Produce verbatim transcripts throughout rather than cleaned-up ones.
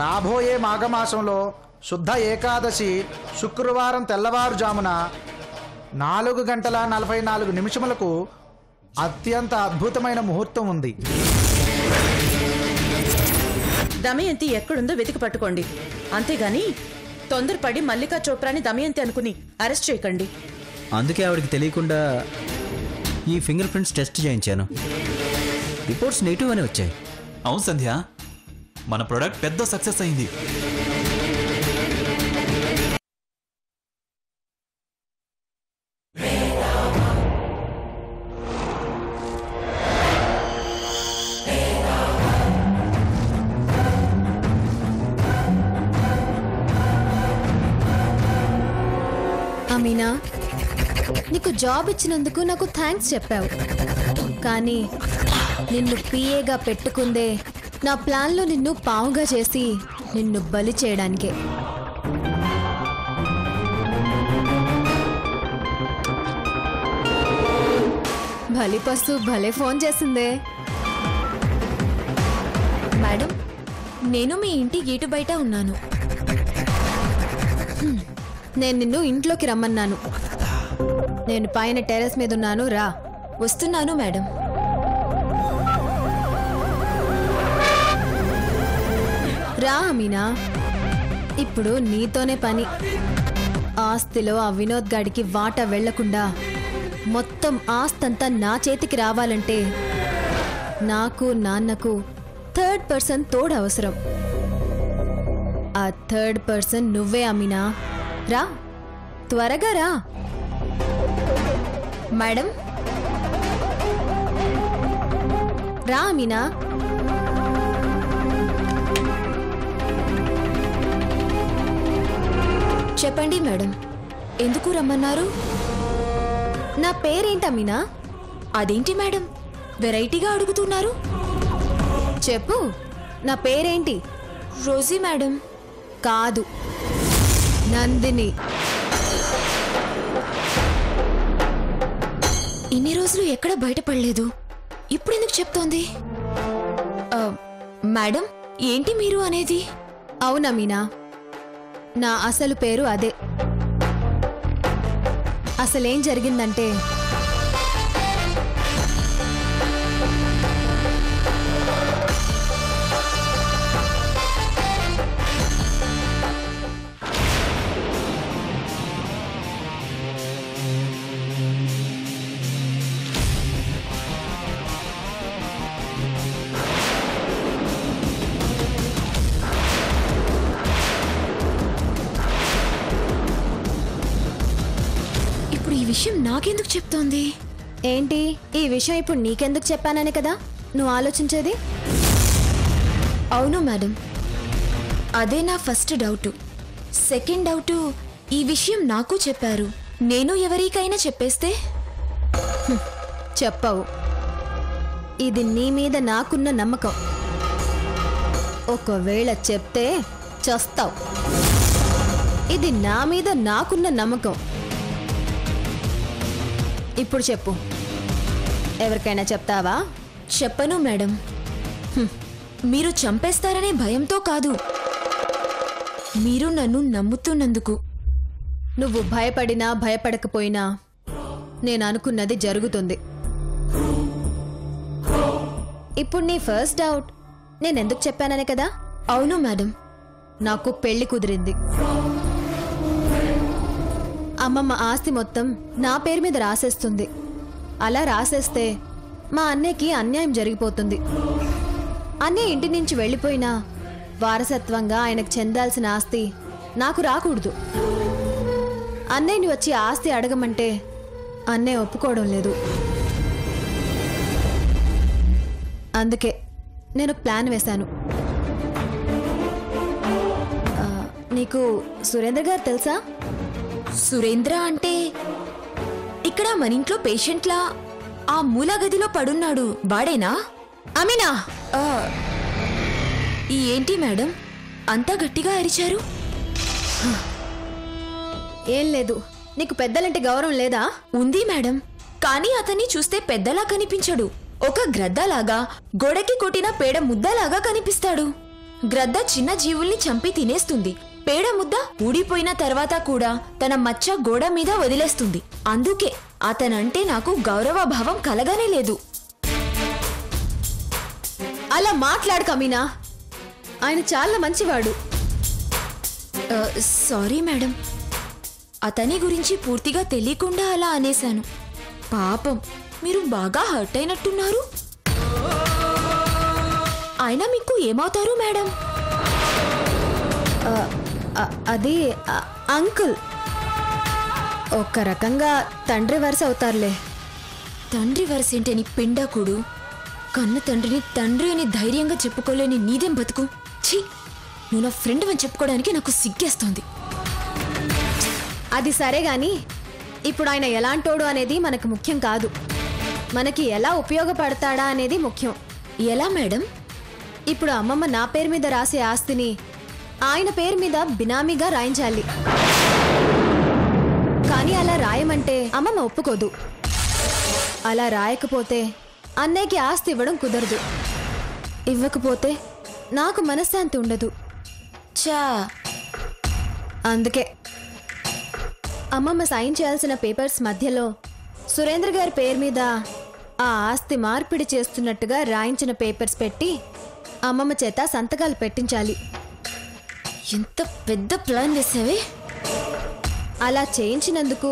రాబోయే మాఘమాసంలో శుద్ధ ఏకాదశి శుక్రవారం తెల్లవారుజామున నాలుగు గంటల నలభై నాలుగు నిమిషములకు అత్యంత అద్భుతమైన ముహూర్తం ఉంది. దమయంతి ఎక్కడుందో వెతికి పట్టుకోండి. అంతేగాని తొందరపడి మల్లికా చోప్రాని దమయంతి అనుకుని అరెస్ట్ చేయకండి. అందుకే ఆవిడకి తెలియకుండా ఈ ఫింగర్ ప్రింట్స్ టెస్ట్ చేయించాను. రిపోర్ట్స్ నెగిటివ్ అని వచ్చాయి. అవును సంధ్య, మన ప్రొడక్ట్ పెద్ద సక్సెస్ అయింది. అమీనా, నీకు జాబ్ ఇచ్చినందుకు నాకు థ్యాంక్స్ చెప్పావు, కానీ నిన్ను పిఏగా పెట్టుకుందే నా ప్లాన్లో నిన్ను పావుగా చేసి నిన్ను బలి చేయడానికే. భలే పస్తు భలే ఫోన్ చేసిందే. మేడం, నేను మీ ఇంటి గేటు బయట ఉన్నాను. నేను నిన్ను ఇంట్లోకి రమ్మన్నాను. నేను పైన టెర్రస్ మీద ఉన్నాను, రా. వస్తున్నాను మేడం. రా అమీనా, ఇప్పుడు నీతోనే పని. ఆస్తిలో ఆ వినోద్ గాడికి వాటా వెళ్లకుండా మొత్తం ఆస్తంతా నా చేతికి రావాలంటే నాకు నాన్నకు థర్డ్ పర్సన్ తోడు అవసరం. ఆ థర్డ్ పర్సన్ నువ్వే అమీనా. రా, త్వరగా రా. మేడం రా అమీనా. చెప్పండి మేడం, ఎందుకు రమ్మన్నారు? నా పేరేంటి అమీనా? అదేంటి మేడం వెరైటీగా అడుగుతున్నారు? చెప్పు, నా పేరేంటి? Rosie madam. కాదు, నందిని. ఇన్ని రోజులు ఎక్కడ బయటపడలేదు, ఇప్పుడు ఎందుకు చెప్తోంది? మేడం, ఏంటి మీరు అనేది? అవునా మీనా, నా అసలు పేరు అదే. అసలేం జరిగిందంటే, నాకెందుకు చెప్తోంది? ఏంటి ఈ విషయం ఇప్పుడు నీకెందుకు చెప్పాననే కదా నువ్వు ఆలోచించేది? అవును మేడం, అదే నా ఫస్ట్ డౌటు. సెకండ్ డౌటు, ఈ విషయం నాకు చెప్పారు, నేను ఎవరికైనా చెప్పేస్తే? చెప్పవు. ఇది నీ మీద నాకున్న నమ్మకం. ఒకవేళ చెప్తే చస్తావు. ఇది నా మీద నాకున్న నమ్మకం. ఇప్పుడు చెప్పు, ఎవరికైనా చెప్తావా? చెప్పను మేడం. మీరు చంపేస్తారనే భయంతో కాదు, మీరు నన్ను నమ్ముతున్నందుకు. నువ్వు భయపడినా భయపడకపోయినా నేను అనుకున్నది జరుగుతుంది. ఇప్పుడు నీ ఫస్ట్ డౌట్ నేనెందుకు చెప్పాననే కదా? అవును మేడం, నాకు పెళ్లి కుదిరింది. అమ్మమ్మ ఆస్తి మొత్తం నా పేరు మీద రాసేస్తుంది. అలా రాసేస్తే మా అన్నయ్యకి అన్యాయం జరిగిపోతుంది. అన్నయ్య ఇంటి నుంచి వెళ్ళిపోయినా వారసత్వంగా ఆయనకు చెందాల్సిన ఆస్తి నాకు రాకూడదు. అన్నయ్యని వచ్చి ఆస్తి అడగమంటే అన్నయ్య ఒప్పుకోవడం లేదు. అందుకే నేను ప్లాన్ వేశాను. నీకు సురేంద్ర గారు తెలుసా? సురేంద్ర అంటే ఇక్కడ మన ఇంట్లో పేషెంట్లా ఆ మూల గదిలో పడున్నాడు వాడేనా? అమీనా, ఈ ఏంటి మేడం అంత గట్టిగా అరిచారు? ఏం లేదు. నీకు పెద్దలంటే గౌరవం లేదా? ఉంది మేడం, కానీ అతన్ని చూస్తే పెద్దలా కనిపించడు. ఒక గ్రద్దలాగా గోడకి కొట్టిన పేడ ముద్దలాగా కనిపిస్తాడు. గ్రద్ద చిన్న జీవుల్ని చంపి తినేస్తుంది. పేడ ముద్ద ఊడిపోయిన తర్వాత కూడా తన మచ్చ గోడ మీద వదిలేస్తుంది. అందుకే అతనంటే నాకు గౌరవ భావం కలగనే లేదు. అలా మాట్లాడు కమీనా, ఆయన చాలా మంచివాడు. సారీ మేడం, అతని గురించి పూర్తిగా తెలియకుండా అలా అనేశాను. పాపం మీరు బాగా హర్ట్ అయినట్టున్నారు. అయినా మీకు ఏమవుతారు మేడం? అదే అంకుల్ ఒక్క రకంగా తండ్రి వరుస అవుతారులే. తండ్రి వరుస ఏంటని పిండాకుడు, కన్న తండ్రిని తండ్రి అని ధైర్యంగా చెప్పుకోలేని నీదేం బతుకు. ఛీ, నువ్వు నా ఫ్రెండ్ అని చెప్పుకోవడానికి నాకు సిగ్గేస్తుంది. అది సరే గాని ఇప్పుడు ఆయన ఎలాంటోడు అనేది మనకు ముఖ్యం కాదు, మనకి ఎలా ఉపయోగపడతాడా అనేది ముఖ్యం. ఎలా మేడం? ఇప్పుడు అమ్మమ్మ నా పేరు మీద రాసే ఆస్తిని ఆయన పేరు మీద బినామీగా రాయించాలి. కానీ అలా రాయమంటే అమ్మమ్మ ఒప్పుకోదు. అలా రాయకపోతే అన్నయ్యకి ఆస్తి ఇవ్వడం కుదరదు. ఇవ్వకపోతే నాకు మనశ్శాంతి ఉండదు. చా, అందుకే అమ్మమ్మ సైన్ చేయాల్సిన పేపర్స్ మధ్యలో సురేంద్ర గారి పేరు మీద ఆ ఆస్తి మార్పిడి చేస్తున్నట్టుగా రాయించిన పేపర్స్ పెట్టి అమ్మమ్మ చేత సంతకాలు పెట్టించాలి. ఎంత పెద్ద ప్లాన్ వేసావే! అలా చేయించినందుకు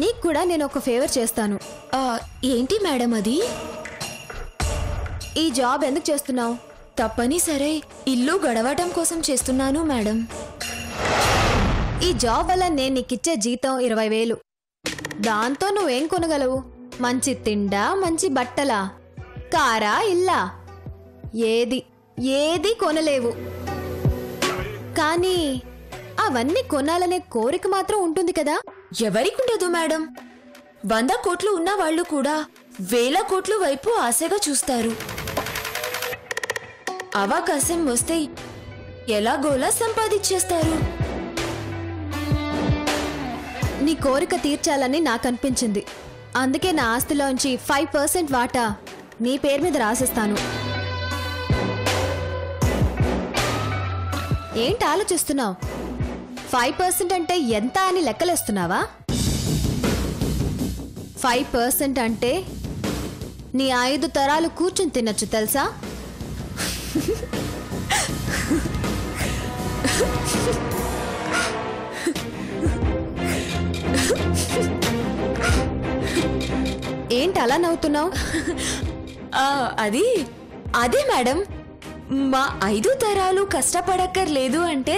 నీకు కూడా నేను ఒక ఫేవర్ చేస్తాను. ఏంటి మేడం అది? ఈ జాబ్ ఎందుకు చేస్తున్నావు? తప్పనిసరి ఇల్లు గడవటం కోసం చేస్తున్నాను మేడం. ఈ జాబ్ వల్ల నేను నీకిచ్చే జీతం ఇరవై వేలు. దాంతో నువ్వేం కొనగలవు? మంచి తిండా, మంచి బట్టలా, కారా, ఇల్లా? ఏది ఏది కొనలేవు. కానీ అవన్నీ కొనాలనే కోరిక మాత్రం ఉంటుంది కదా. ఎవరికి ఉండదు మేడం? వంద కోట్లు ఉన్న వాళ్ళు కూడా వేల కోట్లు వైపు ఆశగా చూస్తారు. అవకాశం వస్తే ఎలాగోలా సంపాదించేస్తారు. నీ కోరిక తీర్చాలని నాకు అనిపించింది. అందుకే నా ఆస్తిలోంచి ఫైవ్ పర్సెంట్ వాటా నీ పేరు మీద రాసిస్తాను. ఏంటి ఆలోచిస్తున్నావు? ఫైవ్ పర్సెంట్ అంటే ఎంత అని లెక్కలేస్తున్నావా? ఫైవ్ పర్సెంట్ అంటే నీ ఐదు తరాలు కూర్చుని తినొచ్చు తెలుసా. ఏంటి అలా నవ్వుతున్నావు? అది అదే మేడం, మా ఐదు తరాలు కష్టపడక్కర్లేదు అంటే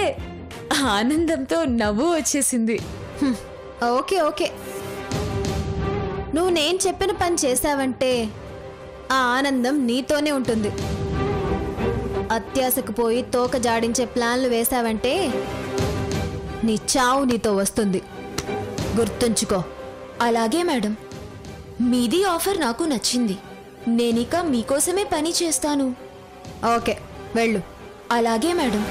ఆనందంతో నవ్వు వచ్చేసింది. ఓకే ఓకే, నువ్వు నేను చెప్పిన పని చేసావంటే ఆ ఆనందం నీతోనే ఉంటుంది. అత్యాశకు పోయి తోక జాడించే ప్లాన్లు వేసావంటే నీ చావు నీతో వస్తుంది, గుర్తుంచుకో. అలాగే మేడం, మీది ఆఫర్ నాకు నచ్చింది. నేనిక మీకోసమే పని చేస్తాను. ఓకే, వెళ్ళు. అలాగే మేడం.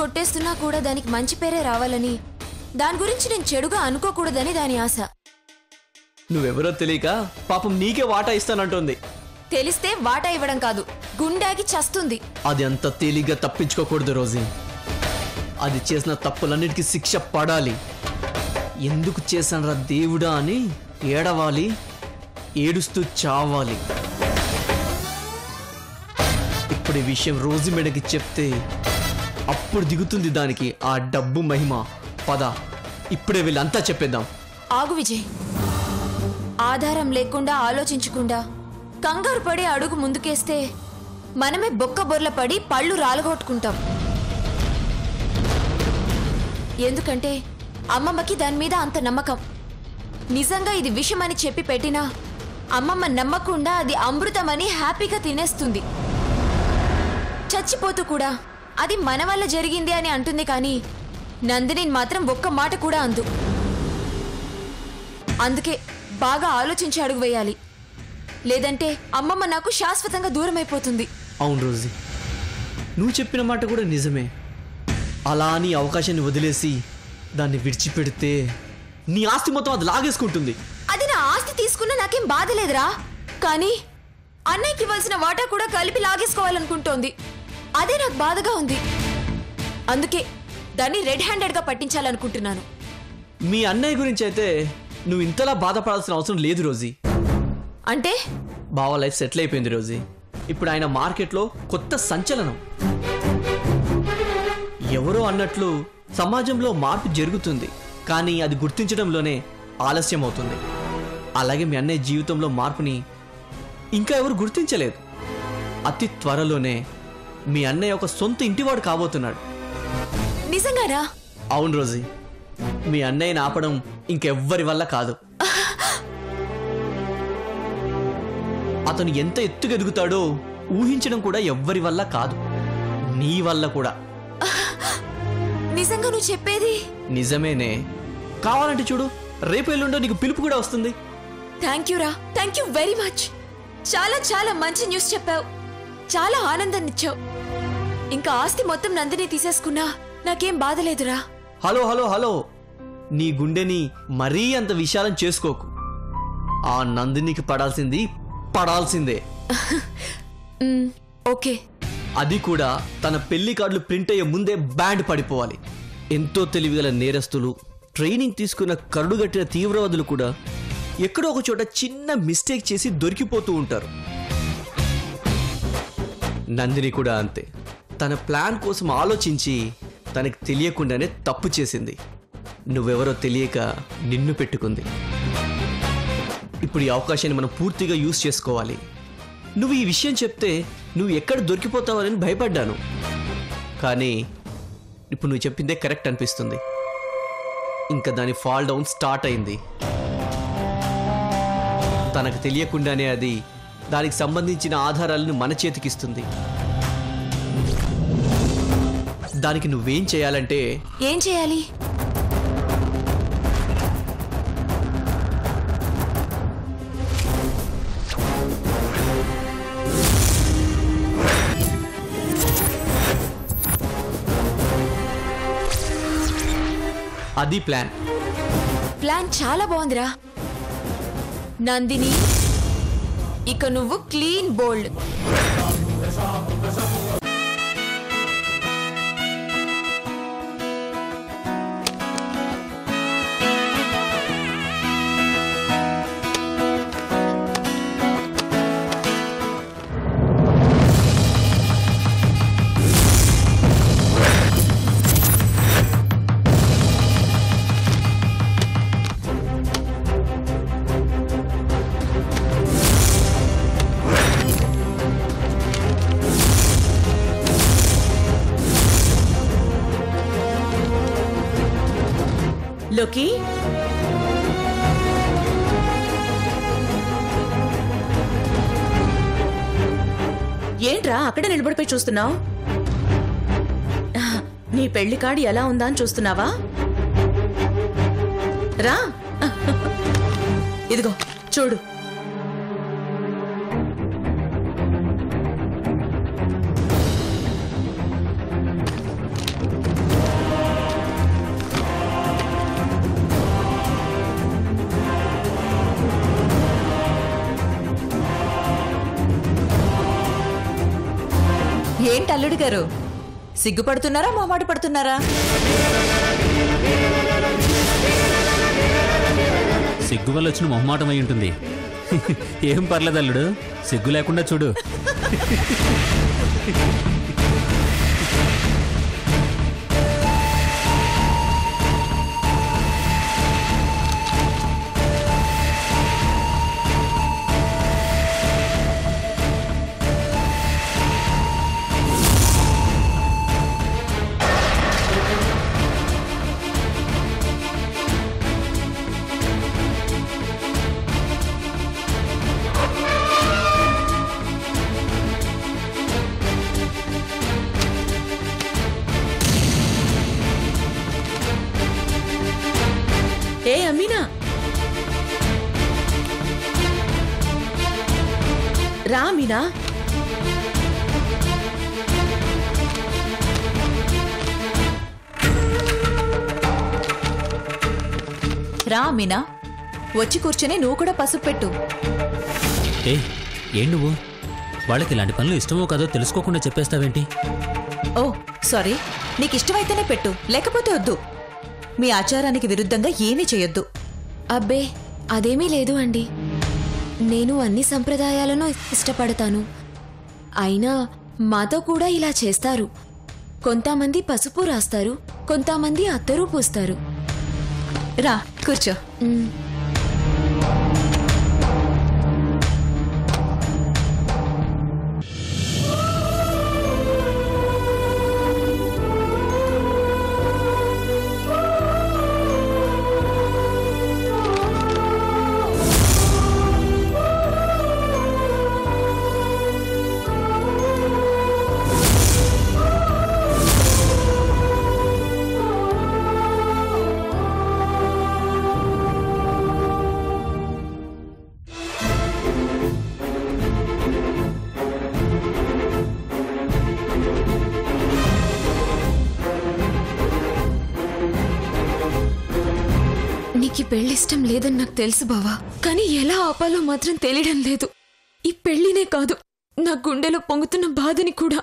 కొట్టేస్తున్నా కూడా దానికి మంచి పేరే రావాలని, దాని గురించి నేను చెడుగా అనుకోకూడదని దాని ఆశ. నువ్వెవరో తెలియక పాపం నీకే వాటా ఇస్తానంటుంది. తెలిస్తే వాటా ఇవ్వడం కాదు, గుండాకి చస్తుంది. అది అంత తేలిగ్గా తప్పించుకోకూడదు రోజీ. అది చేసిన తప్పులన్నిటికీ శిక్ష పడాలి. ఎందుకు చేశానరా దేవుడా అని ఏడవాలి, ఏడుస్తూ చావాలి. ఇప్పుడు ఈ విషయం రోజీ మేడకి చెప్తే అప్పుడు దిగుతుంది దానికి ఆ డబ్బు మహిమ. పద, ఇప్పుడే వీళ్ళంతా చెప్పేద్దాం. ఆగు విజయ్, ఆధారం లేకుండా ఆలోచించకుండా కంగారు పడి అడుగు ముందుకేస్తే మనమే బొక్క బొర్ల పడి పళ్ళు రాలగొట్టుకుంటాం. ఎందుకంటే అమ్మమ్మకి దాని మీద అంత నమ్మకం. నిజంగా ఇది విషయం అని చెప్పి పెట్టినా అమ్మమ్మ నమ్మకుండా అది అమృతమని హ్యాపీగా తినేస్తుంది. చచ్చిపోతూ కూడా అది మన వల్ల జరిగింది అని అంటుంది. కానీ నందిని మాత్రం ఒక్క మాట కూడా అందు. అందుకే బాగా ఆలోచించి అడుగు వేయాలి, లేదంటే అమ్మమ్మ నాకు శాశ్వతంగా దూరం అయిపోతుంది. అవును రోజీ, నువ్వు చెప్పిన మాట కూడా నిజమే. అలా అని అవకాశాన్ని వదిలేసి దాన్ని విడిచిపెడితే నీ ఆస్తి మొత్తం అది లాగేసుకుంటుంది. అది నా ఆస్తి తీసుకున్నా నాకేం బాధ లేదురా, కానీ అన్నయ్యకి ఇవ్వాల్సిన వాటా కూడా కలిపి లాగేసుకోవాలనుకుంటోంది. అదే నాకు బాధగా ఉంది. అందుకే దాన్ని రెడ్ హ్యాండెడ్ గా పట్టించాలనుకుంటున్నాను. మీ అన్నయ్య గురించి అయితే నువ్వు ఇంతలా బాధపడాల్సిన అవసరం లేదు రోజీ. అంటే బావ లైఫ్ సెటిల్ అయిపోయింది రోజీ. ఇప్పుడు ఆయన మార్కెట్లో కొత్త సంచలనం. ఎవరో అన్నట్లు సమాజంలో మార్పు జరుగుతుంది, కానీ అది గుర్తించడంలోనే ఆలస్యం అవుతుంది. అలాగే మీ అన్నయ్య జీవితంలో మార్పుని ఇంకా ఎవరు గుర్తించలేదు. అతి త్వరలోనే మీ అన్నయ్య ఒక సొంత ఇంటివాడు కాబోతున్నాడు. నిజంగారా? అవును రోజీ, మీ అన్నయ్యని ఆపడం ఇంకెవ్వరి వల్ల కాదు. అతను ఎంత ఎత్తుకెదుగుతాడో ఊహించడం కూడా ఎవ్వరి వల్ల కాదు, నీ వల్ల కూడా. నిజంగా నువ్వు చెప్పేది నిజమేనే. కావాలంటే చూడు, రేపు ఎల్లుండో నీకు పిలుపు కూడా వస్తుంది. థ్యాంక్ యూ రా, థ్యాంక్ యూ వెరీ మచ్. చాలా చాలా మంచి న్యూస్ చెప్పావు, చాలా ఆనందాన్ని ఇచ్చావు. ఇంకా ఆస్తి మొత్తం నందిని తీసేసుకున్నా నాకేం బాధలేదురా. హలో హలో హలో, నీ గుండెని మరీ అంత విశాలం చేసుకోకు. ఆ నందినికి పడాల్సింది పడాల్సిందే. ఓకే, అది కూడా తన పెళ్లి కార్డులు ప్రింట్ అయ్యే ముందే బ్యాండ్ పడిపోవాలి. ఎంతో తెలివిగల నేరస్తులు, ట్రైనింగ్ తీసుకున్న కరుడుగట్టిన తీవ్రవాదులు కూడా ఎక్కడో ఒక చోట చిన్న మిస్టేక్ చేసి దొరికిపోతూ ఉంటారు. నందిని కూడా అంతే. తన ప్లాన్ కోసం ఆలోచించి తనకు తెలియకుండానే తప్పు చేసింది. నువ్వెవరో తెలియక నిన్ను పెట్టుకుంది. ఇప్పుడు ఈ అవకాశాన్ని మనం పూర్తిగా యూజ్ చేసుకోవాలి. నువ్వు ఈ విషయం చెప్తే నువ్వు ఎక్కడ దొరికిపోతావని భయపడ్డాను, కానీ ఇప్పుడు నువ్వు చెప్పిందే కరెక్ట్ అనిపిస్తుంది. ఇంకా దాని ఫాల్ డౌన్ స్టార్ట్ అయింది. తనకు తెలియకుండానే అది దానికి సంబంధించిన ఆధారాలను మన చేతికిస్తుంది. దానికి నువ్వేం చేయాలంటే ఏం చేయాలి? అది ప్లాన్. ప్లాన్ చాలా బాగుందిరా నందిని. ఇక నువ్వు క్లీన్ బోల్డ్. లోకి, ఏంట్రా అక్కడ నిలబడిపోయి చూస్తున్నావు? నీ పెళ్లి కార్డు ఎలా ఉందా అని చూస్తున్నావా? రా, ఇదిగో చూడు. ఏంటి అల్లుడు గారు, సిగ్గుపడుతున్నారా మొహమాట పడుతున్నారా? సిగ్గు వల్ల వచ్చిన మొహమాటం అయి ఉంటుంది. ఏం పర్లేదు అల్లుడు, సిగ్గు లేకుండా చూడు. रा मीना। रा मीना వచ్చి కూర్చొని నువ్వు కూడా పసుపు పెట్టు. ఏయ్ ఏం నువ్వు వాళ్ళకి ఇలాంటి పనులు ఇష్టమో కాదో తెలుసుకోకుండా చెప్పేస్తావేంటి? ఓ సారీ, నీకు ఇష్టమైతేనే పెట్టు, లేకపోతే వద్దు. మీ ఆచారానికి విరుద్ధంగా ఏమీ చేయొద్దు. అబ్బే అదేమీ లేదు అండి, నేను అన్ని సంప్రదాయాలను ఇష్టపడతాను. అయినా మాతో కూడా ఇలా చేస్తారు. కొంతమంది పసుపు రాస్తారు, కొంతమంది అత్తరు పూస్తారు. రా కూర్చో. పెళ్లి ఇష్టం లేదని నాకు తెలుసు బావా, కానీ ఎలా ఆపాలో మాత్రం తెలియడం లేదు. ఈ పెళ్లినే కాదు, నా గుండెలో పొంగుతున్న బాధని కూడా.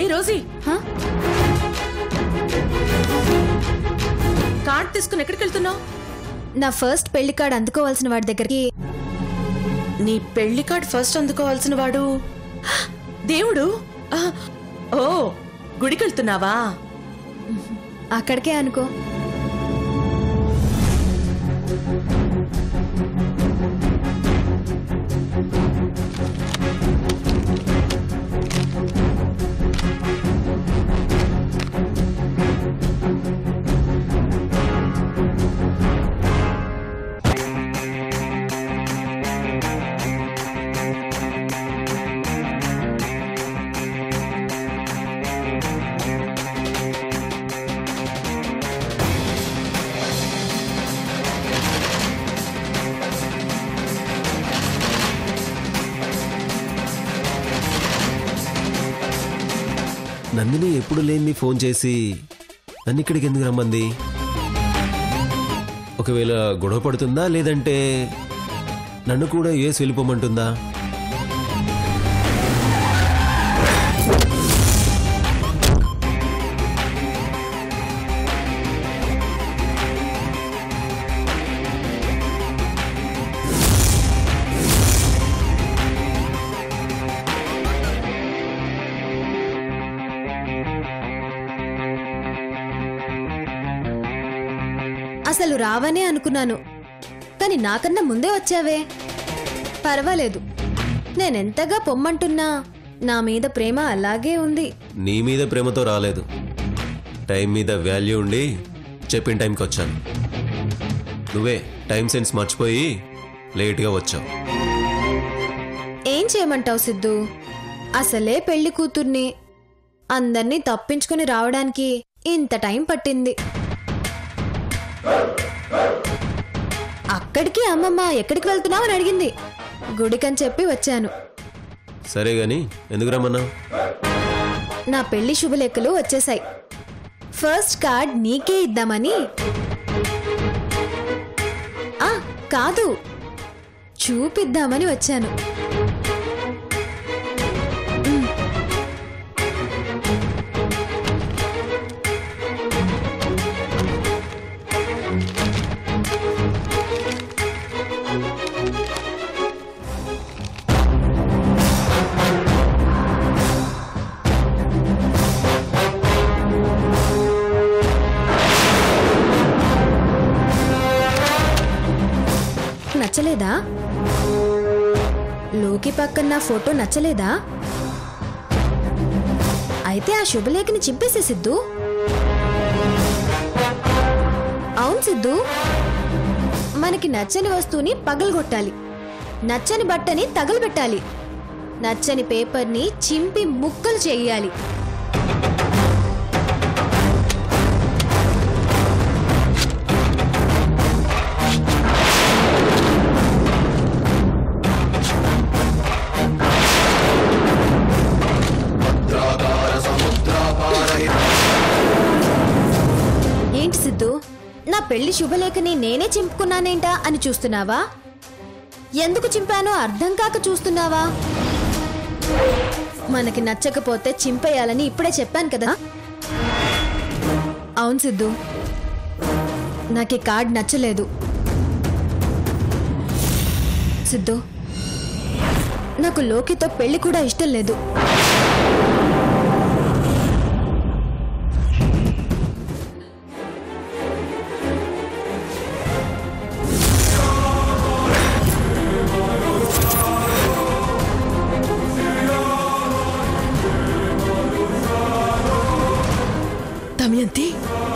ఏ రోజీ, కార్డ్ తీసుకుని ఎక్కడికి వెళ్తున్నావు? నా ఫస్ట్ పెళ్లి కార్డ్ అందుకోవాల్సిన వాడి దగ్గరికి. నీ పెళ్లి కార్డ్ ఫస్ట్ అందుకోవాల్సిన వాడు దేవుడు. ఓ గుడికెళ్తున్నావా? అక్కడికే అనుకో. నందిని ఎప్పుడు లేని ఫోన్ చేసి నన్ను ఇక్కడికి ఎందుకు రమ్మంది? ఒకవేళ గొడవ పడుతుందా, లేదంటే నన్ను కూడా యూఎస్ వెళ్ళిపోమంటుందా? అసలు రావనే అనుకున్నాను, కానీ నాకన్నా ముందే వచ్చావే. పర్వాలేదు, నేనెంతగా పొమ్మంటున్నా నా మీద ప్రేమ అలాగే ఉంది. నీ మీద ప్రేమతో రాలేదు, టైం మీద వాల్యూ ఉండి చెప్పిన టైంకి వచ్చాను. నువ్వే టైం సెన్స్ మర్చిపోయి లేట్గా వచ్చావు. ఏం చేయమంటావు సిద్ధు, అసలే పెళ్లి కూతుర్ని అందరినీ తప్పించుకుని రావడానికి ఇంత టైం పట్టింది. అక్కడికి అమ్మమ్మ ఎక్కడికి వెళ్తున్నావు అని అడిగింది. గుడికని చెప్పి వచ్చాను. సరే గాని ఎందుకు రమ్మన్నా? నా పెళ్లి శుభలేఖలు వచ్చేసాయి, ఫస్ట్ కార్డ్ నీకే ఇద్దామని. ఆ కాదు, చూపిద్దామని వచ్చాను. నచ్చలేదా? లోకి పక్కన నా ఫోటో నచ్చలేదా? అయితే ఆ శుభలేఖని చింపేసే సిద్ధు. అవును సిద్ధు, మనకి నచ్చని వస్తువుని పగలగొట్టాలి, నచ్చని బట్టని తగలబెట్టాలి, నచ్చని పేపర్ని చింపి ముక్కలు చేయాలి. పెళ్లి శుభలేఖని నేనే చింపుకున్నానేంటా అని చూస్తున్నావా? ఎందుకు చింపానో అర్థం కాక చూస్తున్నావా? మనకి నచ్చకపోతే చింపేయాలని ఇప్పుడే చెప్పాను కదా. అవును సిద్ధు, నాకు ఈ కార్డు నచ్చలేదు. సిద్ధు, నాకు లోకితో పెళ్లి కూడా ఇష్టం లేదు. दमयंती